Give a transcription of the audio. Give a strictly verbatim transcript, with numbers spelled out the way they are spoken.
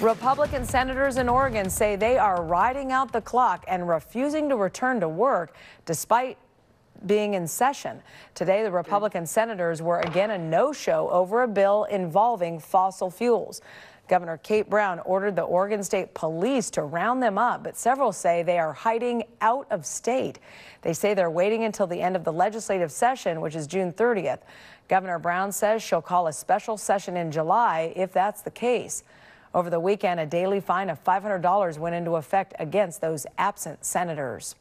Republican senators in Oregon say they are riding out the clock and refusing to return to work despite being in session. Today, the Republican senators were again a no-show over a bill involving fossil fuels. Governor Kate Brown ordered the Oregon State Police to round them up, but several say they are hiding out of state. They say they're waiting until the end of the legislative session, which is June thirtieth. Governor Brown says she'll call a special session in July if that's the case. Over the weekend, a daily fine of five hundred dollars went into effect against those absent senators.